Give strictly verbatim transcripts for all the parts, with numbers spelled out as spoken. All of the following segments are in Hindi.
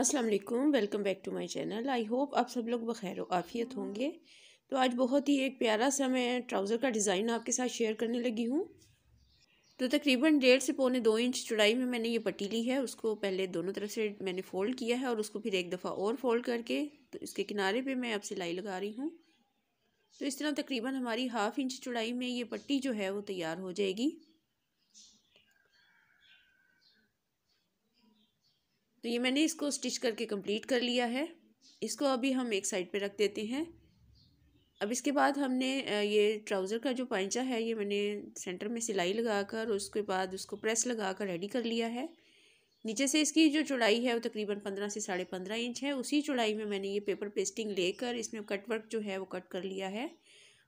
अस्सलाम वालेकुम, welcome back to my channel. I hope आप सब लोग बखैर आफियत होंगे। तो आज बहुत ही एक प्यारा सा मैं ट्राउज़र का डिज़ाइन आपके साथ शेयर करने लगी हूँ। तो तकरीबन डेढ़ से पौने दो इंच चौड़ाई में मैंने ये पट्टी ली है। उसको पहले दोनों तरफ से मैंने फ़ोल्ड किया है और उसको फिर एक दफ़ा और फ़ोल्ड करके तो इसके किनारे पर मैं अब सिलाई लगा रही हूँ। तो इस तरह तकरीबन हमारी हाफ़ इंच चौड़ाई में ये पट्टी जो है वो तैयार हो जाएगी। तो ये मैंने इसको स्टिच करके कंप्लीट कर लिया है। इसको अभी हम एक साइड पे रख देते हैं। अब इसके बाद हमने ये ट्राउज़र का जो पांचा है ये मैंने सेंटर में सिलाई लगाकर उसके बाद उसको प्रेस लगाकर रेडी कर लिया है। नीचे से इसकी जो चौड़ाई है वो तकरीबन पंद्रह से साढ़े पंद्रह इंच है। उसी चौड़ाई में मैंने ये पेपर पेस्टिंग लेकर इसमें कट वर्क जो है वो कट कर लिया है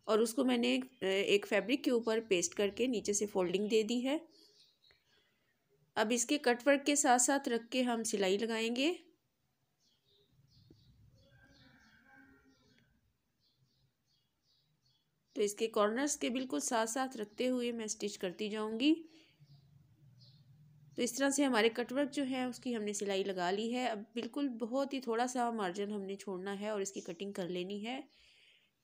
और उसको मैंने एक फैब्रिक के ऊपर पेस्ट करके नीचे से फोल्डिंग दे दी है। अब इसके कट वर्क के साथ साथ रख के हम सिलाई लगाएंगे। तो इसके कॉर्नर्स के बिल्कुल साथ साथ रखते हुए मैं स्टिच करती जाऊंगी। तो इस तरह से हमारे कट वर्क जो है उसकी हमने सिलाई लगा ली है। अब बिल्कुल बहुत ही थोड़ा सा मार्जिन हमने छोड़ना है और इसकी कटिंग कर लेनी है।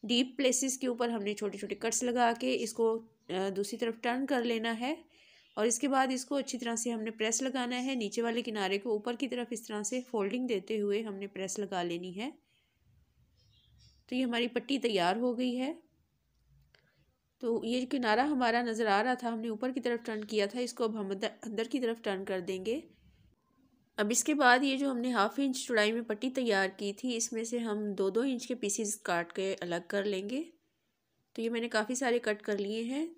डीप प्लेसेस के ऊपर हमने छोटे छोटे कट्स लगा के इसको दूसरी तरफ टर्न कर लेना है और इसके बाद इसको अच्छी तरह से हमने प्रेस लगाना है। नीचे वाले किनारे को ऊपर की तरफ इस तरह से फोल्डिंग देते हुए हमने प्रेस लगा लेनी है। तो ये हमारी पट्टी तैयार हो गई है। तो ये किनारा हमारा नज़र आ रहा था, हमने ऊपर की तरफ टर्न किया था, इसको अब हम अंदर की तरफ टर्न कर देंगे। अब इसके बाद ये जो हमने हाफ इंच चौड़ाई में पट्टी तैयार की थी इसमें से हम दो दो इंच के पीसेस काट के अलग कर लेंगे। तो ये मैंने काफ़ी सारे कट कर लिए हैं।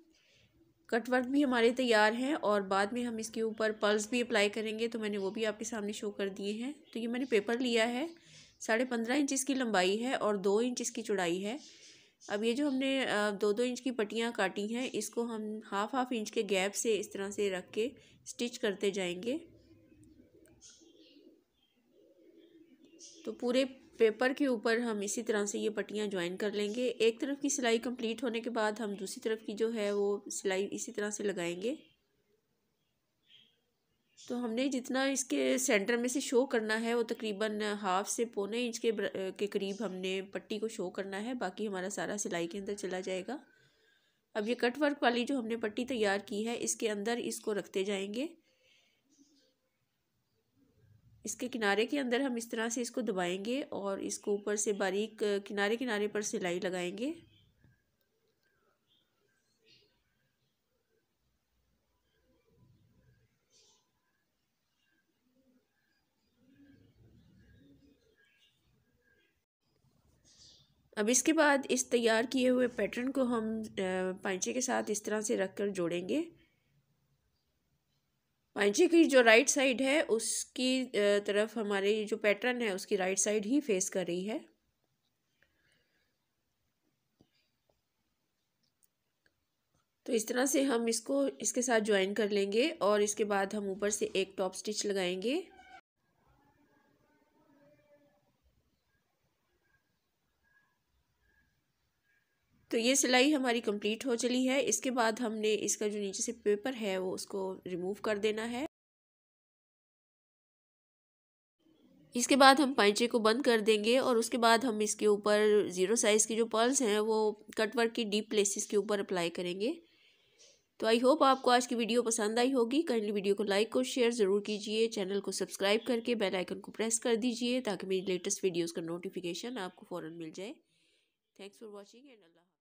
कट वर्क भी हमारे तैयार हैं और बाद में हम इसके ऊपर पर्ल्स भी अप्लाई करेंगे, तो मैंने वो भी आपके सामने शो कर दिए हैं। तो ये मैंने पेपर लिया है, साढ़े पंद्रह इंच इसकी लंबाई है और दो इंच इसकी चौड़ाई है। अब ये जो हमने दो दो इंच की पट्टियाँ काटी हैं इसको हम हाफ हाफ इंच के गैप से इस तरह से रख के स्टिच करते जाएंगे। तो पूरे पेपर के ऊपर हम इसी तरह से ये पट्टियाँ ज्वाइन कर लेंगे। एक तरफ की सिलाई कंप्लीट होने के बाद हम दूसरी तरफ की जो है वो सिलाई इसी तरह से लगाएंगे। तो हमने जितना इसके सेंटर में से शो करना है वो तकरीबन हाफ से पौने इंच के के करीब हमने पट्टी को शो करना है, बाकी हमारा सारा सिलाई के अंदर चला जाएगा। अब ये कट वर्क वाली जो हमने पट्टी तैयार की है इसके अंदर इसको रखते जाएंगे। इसके किनारे के अंदर हम इस तरह से इसको दबाएंगे और इसको ऊपर से बारीक किनारे किनारे पर सिलाई लगाएंगे। अब इसके बाद इस तैयार किए हुए पैटर्न को हम पांचे के साथ इस तरह से रखकर जोड़ेंगे। पांचे की जो राइट साइड है उसकी तरफ हमारे जो पैटर्न है उसकी राइट साइड ही फेस कर रही है। तो इस तरह से हम इसको इसके साथ ज्वाइन कर लेंगे और इसके बाद हम ऊपर से एक टॉप स्टिच लगाएंगे। तो ये सिलाई हमारी कंप्लीट हो चली है। इसके बाद हमने इसका जो नीचे से पेपर है वो उसको रिमूव कर देना है। इसके बाद हम पांचे को बंद कर देंगे और उसके बाद हम इसके ऊपर ज़ीरो साइज़ की जो पर्ल्स हैं वो कटवर्क की डीप प्लेसेस के ऊपर अप्लाई करेंगे। तो आई होप आपको आज की वीडियो पसंद आई होगी। काइंडली वीडियो को लाइक और शेयर ज़रूर कीजिए। चैनल को सब्सक्राइब करके बेल आइकन को प्रेस कर दीजिए ताकि मेरी लेटेस्ट वीडियोज़ का नोटिफिकेशन आपको फ़ौरन मिल जाए। Thanks for watching and Allah Hafiz.